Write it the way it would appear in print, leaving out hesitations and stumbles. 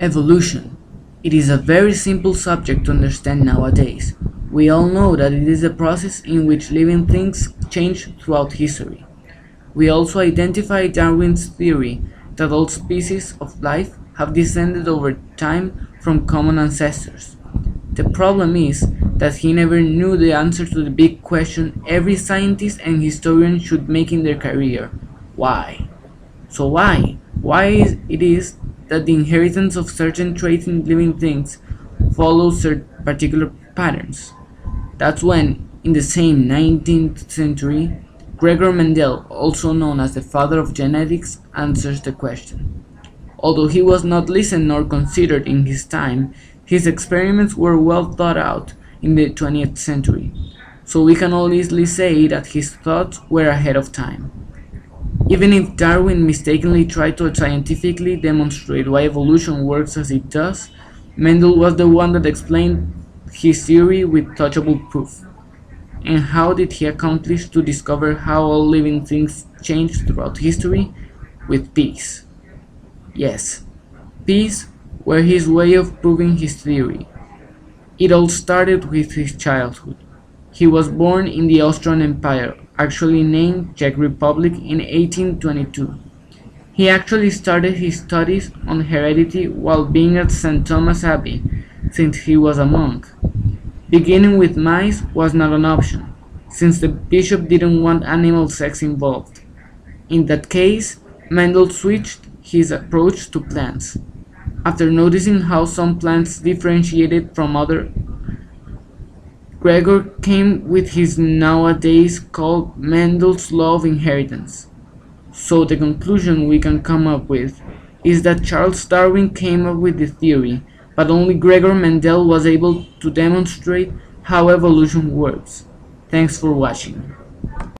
Evolution. It is a very simple subject to understand nowadays. We all know that it is a process in which living things change throughout history. We also identify Darwin's theory that all species of life have descended over time from common ancestors. The problem is that he never knew the answer to the big question every scientist and historian should make in their career. Why? So why? Why it is that the inheritance of certain traits in living things follows certain particular patterns. That's when, in the same 19th century, Gregor Mendel, also known as the father of genetics, answers the question. Although he was not listened nor considered in his time, his experiments were well thought out in the 20th century, so we can all easily say that his thoughts were ahead of time. Even if Darwin mistakenly tried to scientifically demonstrate why evolution works as it does, Mendel was the one that explained his theory with touchable proof. And how did he accomplish to discover how all living things change throughout history? With peace. Yes, peas were his way of proving his theory. It all started with his childhood. He was born in the Austrian Empire, actually named Czech Republic, in 1822. He actually started his studies on heredity while being at St. Thomas Abbey, since he was a monk. Beginning with mice was not an option, since the bishop didn't want animal sex involved. In that case, Mendel switched his approach to plants. After noticing how some plants differentiated from others, Gregor came with his nowadays called Mendel's Law of Inheritance. So the conclusion we can come up with is that Charles Darwin came up with the theory, but only Gregor Mendel was able to demonstrate how evolution works. Thanks for watching.